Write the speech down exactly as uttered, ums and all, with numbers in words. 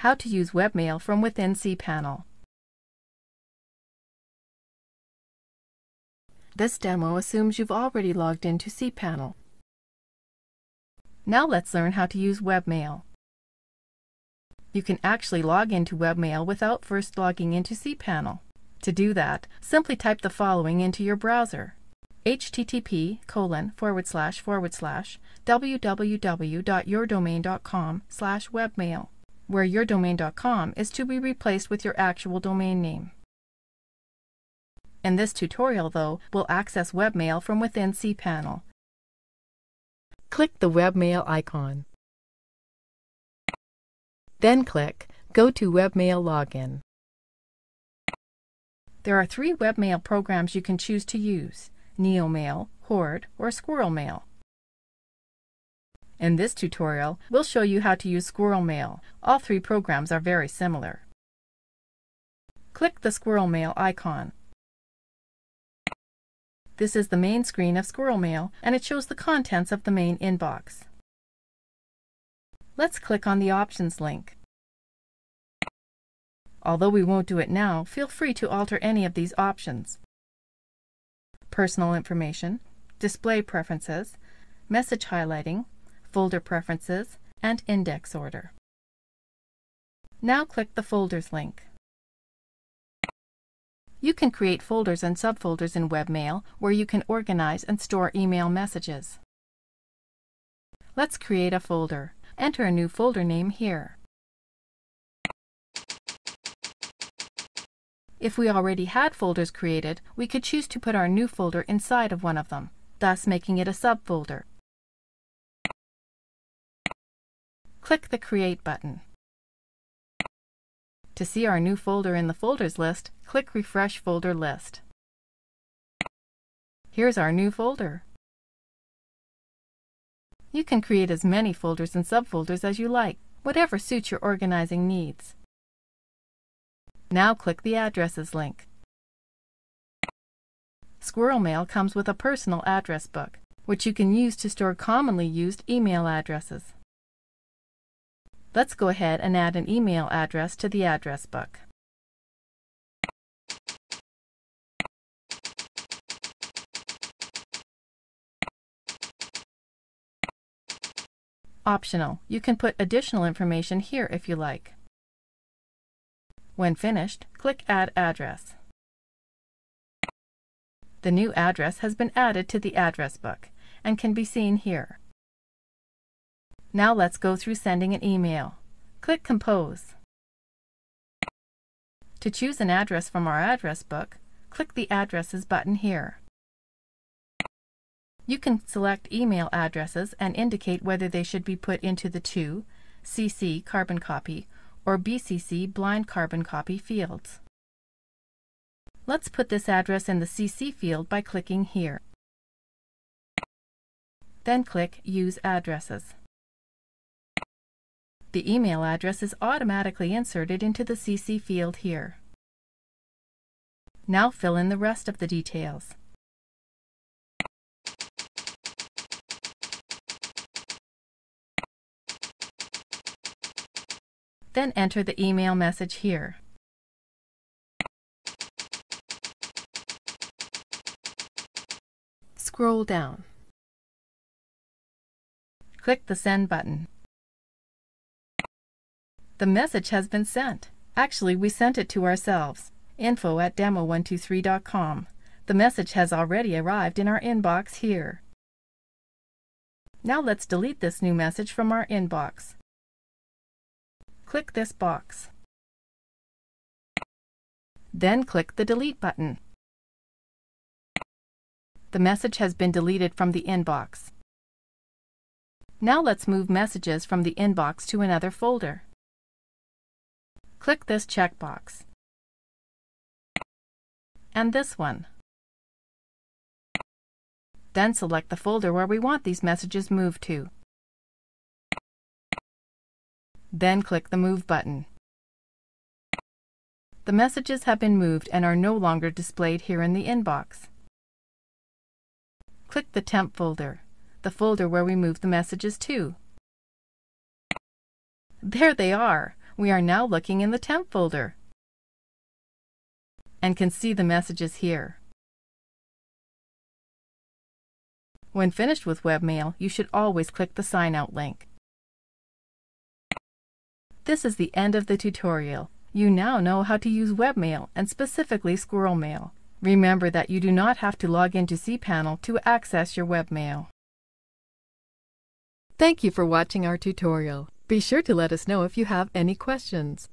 How to use webmail from within cPanel. This demo assumes you've already logged into cPanel. Now let's learn how to use webmail. You can actually log into webmail without first logging into cPanel. To do that, simply type the following into your browser: H T T P colon forward slash forward slash w w w dot your domain dot com slash webmail, where your domain dot com is to be replaced with your actual domain name. In this tutorial, though, we'll access webmail from within cPanel. Click the webmail icon. Then click Go to Webmail Login. There are three webmail programs you can choose to use: NeoMail, Horde, or SquirrelMail. In this tutorial, we'll show you how to use SquirrelMail. All three programs are very similar. Click the SquirrelMail icon. This is the main screen of SquirrelMail, and it shows the contents of the main inbox. Let's click on the Options link. Although we won't do it now, feel free to alter any of these options: personal information, display preferences, message highlighting, folder preferences, and index order. Now click the Folders link. You can create folders and subfolders in webmail where you can organize and store email messages. Let's create a folder. Enter a new folder name here. If we already had folders created, we could choose to put our new folder inside of one of them, thus making it a subfolder. Click the Create button. To see our new folder in the Folders list, click Refresh Folder List. Here's our new folder. You can create as many folders and subfolders as you like, whatever suits your organizing needs. Now click the Addresses link. SquirrelMail comes with a personal address book, which you can use to store commonly used email addresses. Let's go ahead and add an email address to the address book. Optional, you can put additional information here if you like. When finished, click Add Address. The new address has been added to the address book and can be seen here. Now let's go through sending an email. Click Compose. To choose an address from our address book, click the Addresses button here. You can select email addresses and indicate whether they should be put into the To, C C Carbon Copy, or B C C Blind Carbon Copy fields. Let's put this address in the C C field by clicking here. Then click Use Addresses. The email address is automatically inserted into the C C field here. Now fill in the rest of the details. Then enter the email message here. Scroll down. Click the Send button. The message has been sent. Actually, we sent it to ourselves. info at demo one two three dot com. The message has already arrived in our inbox here. Now let's delete this new message from our inbox. Click this box. Then click the Delete button. The message has been deleted from the inbox. Now let's move messages from the inbox to another folder. Click this checkbox, and this one. Then select the folder where we want these messages moved to. Then click the Move button. The messages have been moved and are no longer displayed here in the inbox. Click the Temp folder, the folder where we moved the messages to. There they are! We are now looking in the temp folder and can see the messages here. When finished with webmail, you should always click the sign out link. This is the end of the tutorial. You now know how to use webmail and specifically SquirrelMail. Remember that you do not have to log into cPanel to access your webmail. Thank you for watching our tutorial. Be sure to let us know if you have any questions.